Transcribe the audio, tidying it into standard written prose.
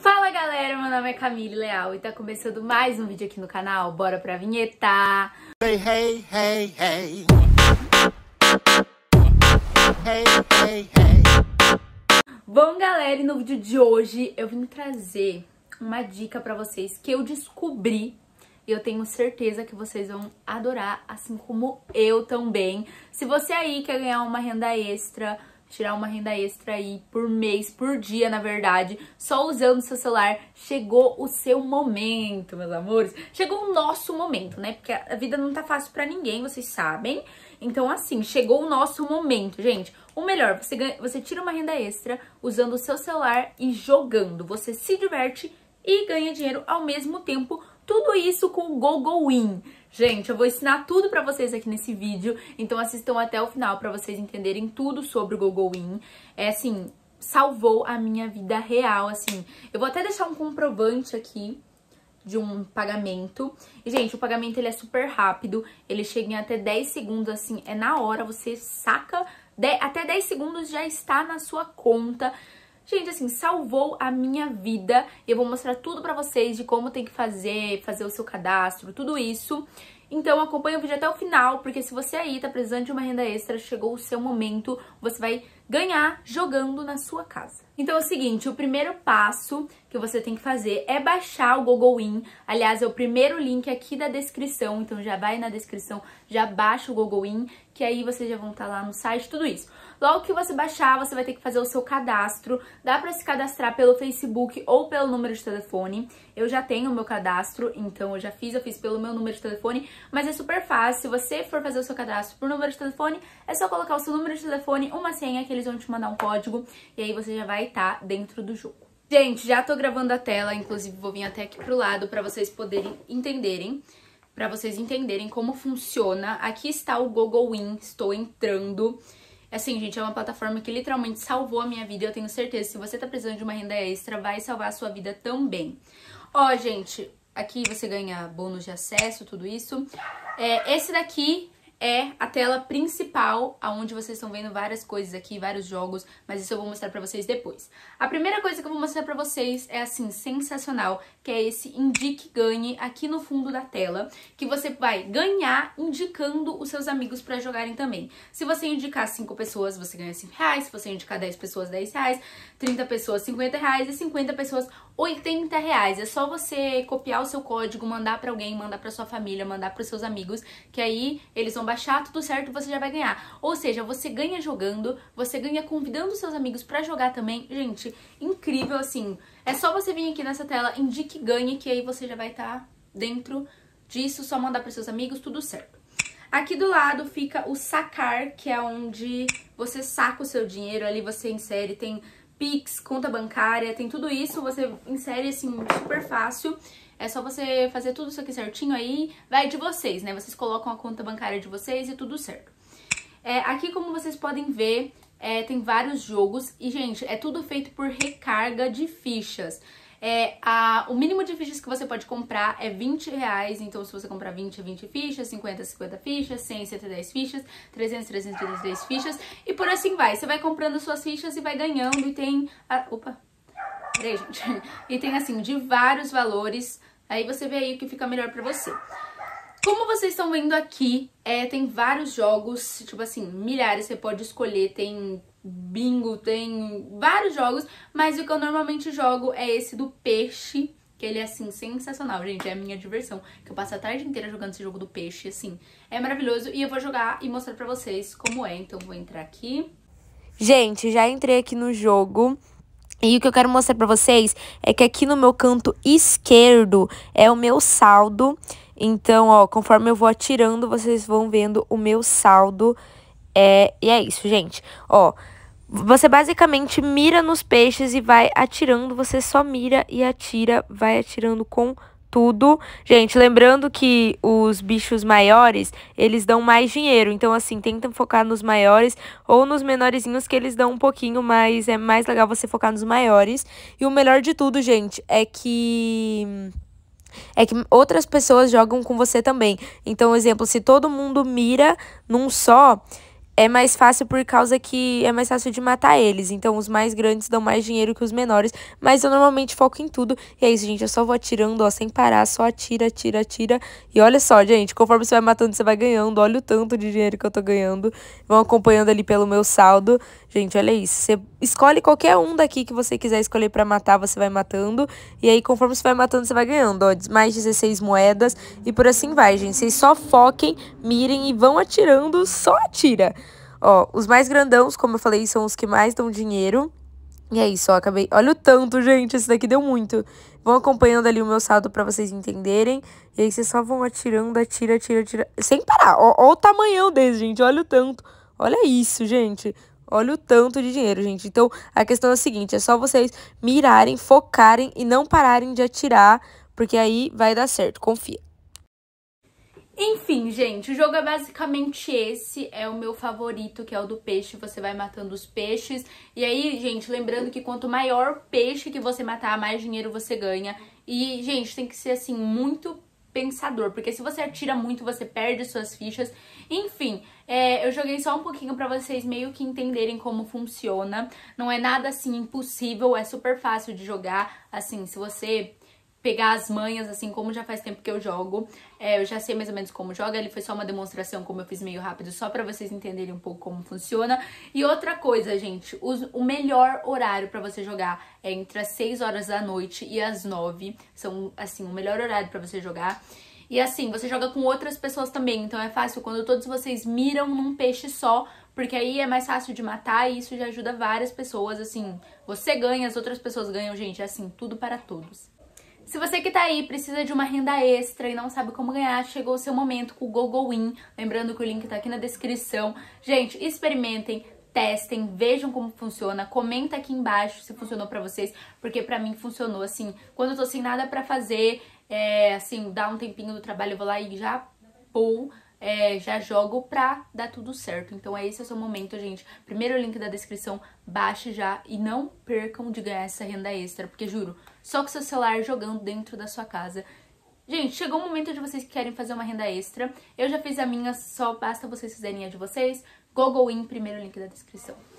Fala galera, meu nome é Camille Leal e tá começando mais um vídeo aqui no canal. Bora pra vinheta! Hey, hey, hey, hey. Hey, hey, hey. Bom galera, e no vídeo de hoje eu vim trazer uma dica pra vocês que eu descobri e eu tenho certeza que vocês vão adorar, assim como eu também. Se você aí quer ganhar uma renda extra, tirar uma renda extra aí por mês, por dia, na verdade, só usando o seu celular, chegou o seu momento, meus amores. Chegou o nosso momento, né? Porque a vida não tá fácil pra ninguém, vocês sabem. Então, assim, chegou o nosso momento, gente. O melhor, você tira uma renda extra usando o seu celular e jogando. Você se diverte e ganha dinheiro ao mesmo tempo. Tudo isso com o GoGoWin. Gente, eu vou ensinar tudo pra vocês aqui nesse vídeo, então assistam até o final pra vocês entenderem tudo sobre o GoGoWin. É assim, salvou a minha vida real, assim. Eu vou até deixar um comprovante aqui de um pagamento. E, gente, o pagamento ele é super rápido, ele chega em até 10 segundos, assim, é na hora, você saca, até 10 segundos já está na sua conta. Gente, assim, salvou a minha vida. Eu vou mostrar tudo pra vocês de como tem que fazer o seu cadastro, tudo isso. Então, acompanha o vídeo até o final, porque se você aí tá precisando de uma renda extra, chegou o seu momento, você vai ganhar jogando na sua casa. Então é o seguinte, o primeiro passo que você tem que fazer é baixar o GoGoWin. Aliás, é o primeiro link aqui da descrição, então já vai na descrição, já baixa o GoGoWin, que aí vocês já vão estar lá no site, tudo isso. Logo que você baixar, você vai ter que fazer o seu cadastro. Dá pra se cadastrar pelo Facebook ou pelo número de telefone. Eu já tenho o meu cadastro, então eu fiz pelo meu número de telefone, mas é super fácil. Se você for fazer o seu cadastro por número de telefone, é só colocar o seu número de telefone, uma senha que eles vão te mandar um código e aí você já vai estar dentro do jogo. Gente, já tô gravando a tela, inclusive vou vir até aqui pro lado pra vocês poderem entenderem, como funciona. Aqui está o GoGoWin, estou entrando. Assim, gente, é uma plataforma que literalmente salvou a minha vida, eu tenho certeza. Se você tá precisando de uma renda extra, vai salvar a sua vida também. Ó, gente, aqui você ganha bônus de acesso, tudo isso. Esse daqui é a tela principal, onde vocês estão vendo várias coisas aqui, vários jogos, mas isso eu vou mostrar pra vocês depois. A primeira coisa que eu vou mostrar pra vocês é, assim, sensacional, que é esse Indique Ganhe aqui no fundo da tela, que você vai ganhar indicando os seus amigos pra jogarem também. Se você indicar 5 pessoas, você ganha 5 reais, se você indicar 10 pessoas, 10 reais, 30 pessoas, 50 reais e 50 pessoas, 80 reais. É só você copiar o seu código, mandar pra alguém, mandar pra sua família, mandar pros seus amigos, que aí eles vão baixar, tudo certo, você já vai ganhar. Ou seja, você ganha jogando, você ganha convidando seus amigos pra jogar também. Gente, incrível, assim. É só você vir aqui nessa tela, Indique Ganhe, que aí você já vai estar dentro disso, só mandar pros seus amigos, tudo certo. Aqui do lado fica o sacar, que é onde você saca o seu dinheiro, ali você insere, tem Pix, conta bancária, tem tudo isso, você insere, assim, super fácil. É só você fazer tudo isso aqui certinho aí, vai de vocês, né? Vocês colocam a conta bancária de vocês e tudo certo. Aqui, como vocês podem ver, tem vários jogos e, gente, é tudo feito por recarga de fichas. O mínimo de fichas que você pode comprar é 20 reais, então se você comprar 20 é 20 fichas, 50 é 50 fichas, 100 é 110 fichas, 300 é 333 fichas e por assim vai. Você vai comprando suas fichas e vai ganhando e tem... Opa! Peraí, gente. E tem, assim, de vários valores, aí você vê aí o que fica melhor pra você. Como vocês estão vendo aqui, tem vários jogos, tipo assim, milhares, você pode escolher, tem... bingo, tem vários jogos, mas o que eu normalmente jogo é esse do peixe, que ele é, assim, sensacional, gente, é a minha diversão, que eu passo a tarde inteira jogando esse jogo do peixe, assim, é maravilhoso, e eu vou jogar e mostrar pra vocês como é, então vou entrar aqui. Gente, já entrei aqui no jogo, e o que eu quero mostrar pra vocês é que aqui no meu canto esquerdo é o meu saldo, então, ó, conforme eu vou atirando, vocês vão vendo o meu saldo. E é isso, gente, ó, você basicamente mira nos peixes e vai atirando, você só mira e atira, vai atirando com tudo. Gente, lembrando que os bichos maiores, eles dão mais dinheiro, então assim, tentam focar nos maiores ou nos menorzinhos que eles dão um pouquinho, mas é mais legal você focar nos maiores. E o melhor de tudo, gente, é que outras pessoas jogam com você também. Então, exemplo, se todo mundo mira num só... é mais fácil por causa que é mais fácil de matar eles. Então os mais grandes dão mais dinheiro que os menores, mas eu normalmente foco em tudo. E é isso, gente, eu só vou atirando, ó, sem parar, só atira, atira, atira. E olha só, gente, conforme você vai matando, você vai ganhando. Olha o tanto de dinheiro que eu tô ganhando. Vão acompanhando ali pelo meu saldo. Gente, olha isso, você escolhe qualquer um daqui que você quiser escolher pra matar, você vai matando. E aí conforme você vai matando, você vai ganhando, ó, mais 16 moedas. E por assim vai, gente, vocês só foquem, mirem e vão atirando, só atira. Ó, os mais grandãos, como eu falei, são os que mais dão dinheiro. E é isso, ó, acabei... Olha o tanto, gente, esse daqui deu muito. Vão acompanhando ali o meu saldo pra vocês entenderem. E aí vocês só vão atirando, atira, atira, atira. Sem parar, ó, ó o tamanhão desse, gente, olha o tanto. Olha isso, gente. Olha o tanto de dinheiro, gente. Então, a questão é a seguinte, é só vocês mirarem, focarem e não pararem de atirar, porque aí vai dar certo, confia. Enfim, gente, o jogo é basicamente esse, é o meu favorito, que é o do peixe, você vai matando os peixes. E aí, gente, lembrando que quanto maior peixe que você matar, mais dinheiro você ganha. E, gente, tem que ser, assim, muito pensador, porque se você atira muito, você perde suas fichas. Enfim, eu joguei só um pouquinho pra vocês meio que entenderem como funciona. Não é nada, assim, impossível, é super fácil de jogar, assim, se você... pegar as manhas, assim, como já faz tempo que eu jogo. Eu já sei mais ou menos como joga. Ele foi só uma demonstração, como eu fiz meio rápido, só pra vocês entenderem um pouco como funciona. E outra coisa, gente, o melhor horário pra você jogar é entre as 6 horas da noite e as 9. São, assim, o melhor horário pra você jogar. E assim, você joga com outras pessoas também, então é fácil quando todos vocês miram num peixe só, porque aí é mais fácil de matar e isso já ajuda várias pessoas, assim. Você ganha, as outras pessoas ganham, gente, é assim, tudo para todos. Se você que tá aí precisa de uma renda extra e não sabe como ganhar, chegou o seu momento com o GoGoWin. Lembrando que o link tá aqui na descrição. Gente, experimentem, testem, vejam como funciona. Comenta aqui embaixo se funcionou pra vocês, porque pra mim funcionou, assim. Quando eu tô sem nada pra fazer, assim, dá um tempinho do trabalho, eu vou lá e já pôo. Já jogo pra dar tudo certo. Então esse é o seu momento, gente. Primeiro link da descrição, baixe já. E não percam de ganhar essa renda extra, porque juro, só com seu celular jogando dentro da sua casa. Gente, chegou o momento de vocês que querem fazer uma renda extra. Eu já fiz a minha, só basta vocês fizerem a de vocês. GoGoWin, primeiro link da descrição.